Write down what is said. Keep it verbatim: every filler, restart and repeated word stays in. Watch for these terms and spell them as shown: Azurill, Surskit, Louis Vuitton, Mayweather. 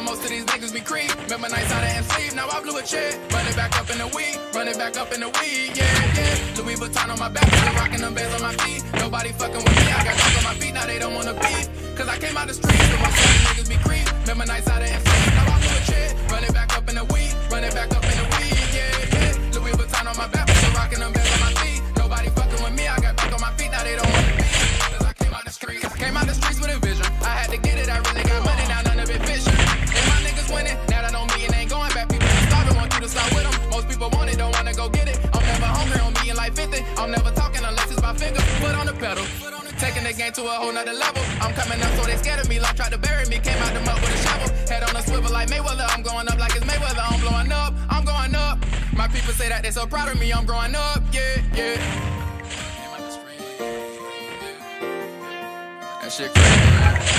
but most of these niggas be creep. Remember nights out of sleep, now I blew a check. Run it back up in a week, run it back up in a week, yeah, yeah. Louis Vuitton on my back, still rocking them bands on my feet. Nobody fucking with me, I got guns on my feet, now they don't wanna beat. Cause I came out the streets, so most of these niggas be creep. Remember nights out of sleep, now I blew a check. Run it back up in a week, run it back up in a week, yeah, yeah. Louis Vuitton on my back, still rocking them bands on my feet. Nobody fucking with me, I got back on my feet, now they don't wanna beat. Cause I came out the streets, I came out the streets with a vision. I had to get it, I really got money, now none of it vision. And my niggas winning, now that don't mean ain't going back. People starving, want you to start with them. Most people want it, don't wanna go get it. I'm never hungry, I'm eating like fifty. I'm never talking unless it's my finger. Foot on the pedal, taking the game to a whole nother level. I'm coming up so they scared of me, like tried to bury me. Came out the mud with a shovel, head on a swivel like Mayweather. I'm going up like it's Mayweather, I'm blowing up, I'm going up. My people say that they so proud of me, I'm growing up, yeah, yeah. That shit crazy.